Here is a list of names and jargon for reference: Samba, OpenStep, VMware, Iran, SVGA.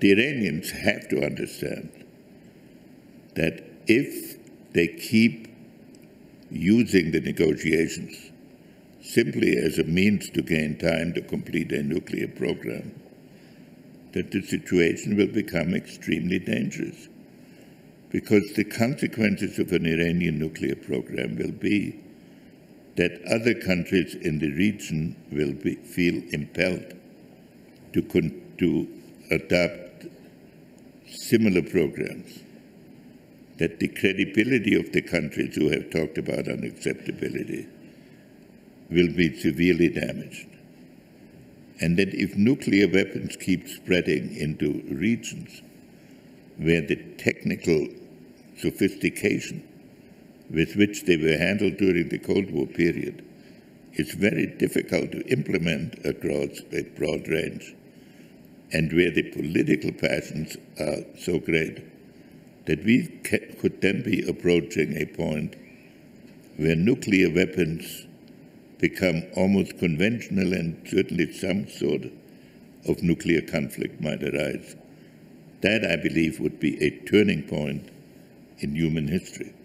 The Iranians have to understand that if they keep using the negotiations simply as a means to gain time to complete their nuclear program, that the situation will become extremely dangerous, because the consequences of an Iranian nuclear program will be that other countries in the region will feel impelled to adopt similar programs, that the credibility of the countries who have talked about unacceptability will be severely damaged. And that if nuclear weapons keep spreading into regions where the technical sophistication with which they were handled during the Cold War period is very difficult to implement across a broad range, and where the political passions are so great that we could then be approaching a point where nuclear weapons become almost conventional, and certainly some sort of nuclear conflict might arise. That, I believe, would be a turning point in human history.